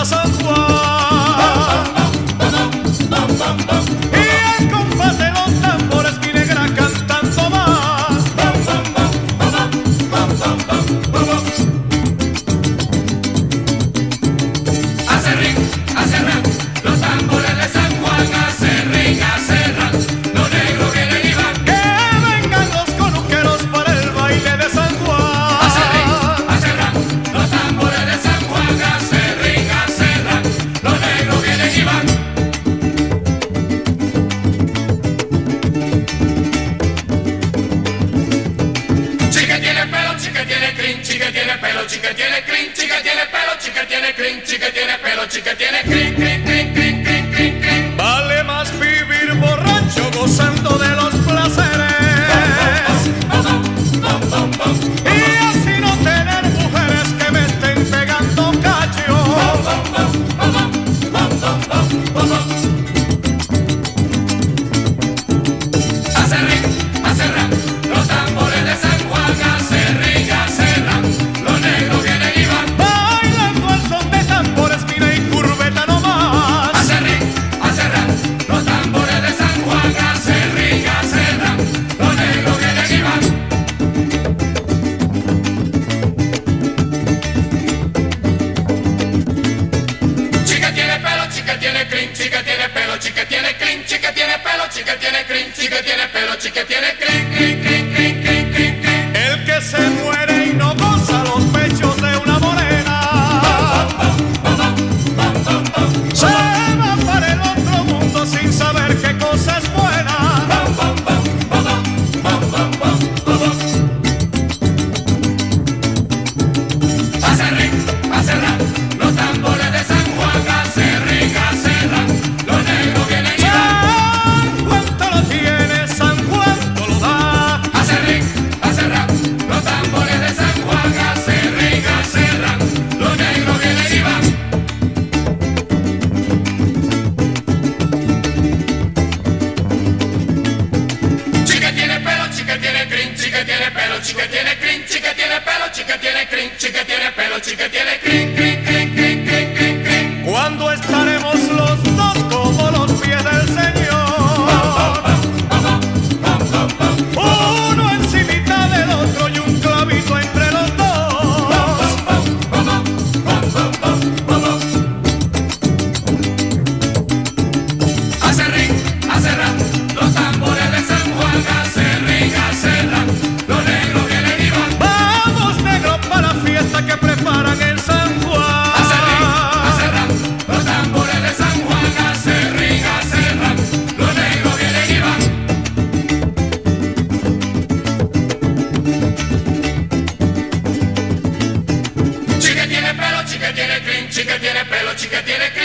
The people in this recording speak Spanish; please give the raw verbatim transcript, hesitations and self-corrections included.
a San Juan. Y al compás de los tambores mi negra cantando más. Hace ring, hace ran, los tambores de San Juan. Hace ring, hace ran, los negros vienen y van. Que vengan los conuqueros para el baile de San Juan. Hace ring, hace ran, los tambores de San Juan. Hace ring, hace ran, los negros vienen y van. Chica tiene pelo, chica tiene crin, chica tiene pelo, chica tiene crin, chica tiene pelo, chica tiene crin, chica tiene pelo, chica tiene crin, crin, crin, crin, crin, crin, crin. Vale más vivir borracho gozando de los placeres y así no tener mujeres que me estén pegando cachos. Hace ring, hace ran, los tambores de San Juan. Hace ring, hace ran, los negros vienen y van. Bailando al son de tambores, mira y curveta nomás. Hace ring, hace ran, los tambores de San Juan. Hace ring, hace ran, los negros vienen y van. Chica tiene pelo, chica tiene crin, chica tiene pelo, chica tiene crin, chica tiene pelo, chica tiene crin, chica tiene pelo, chica tiene crin, crin, crin, crin, crin, crin, crin. El que se muere y no goza los pechos de una morena se va para el otro mundo sin saber qué cosa es buena. Hace ring, hace ran, los tambores de San Juan. Hace ring, hace ran, los negros vienen y van. San Juan todo lo tiene, San Juan todo lo da. Hace ring, hace ran, los tambores de San Juan. Hace ring, hace ran, los negros vienen y van. Chica tiene pelo, chica tiene crin, chica tiene pelo, chica tiene crin, chica tiene pelo, chica tiene crin, chica tiene pelo, chica tiene crin, crin, crin, crin, crin, crin, crin. ¿Cuándo estaremos los dos como los pies del Señor? Uno encimita del otro y un clavito entre los dos. Hace ring, hace ran, los tambores de San Juan. Hace ring, hace ran, los negros vienen y van. Vamos negro para la fiesta que preparan en San Juan. Hace ring, hace ran, los tambores de San Juan. Hace ring, hace ran, los negros vienen y van. Chica tiene pelo, chica tiene crin, chica tiene pelo, chica tiene crin.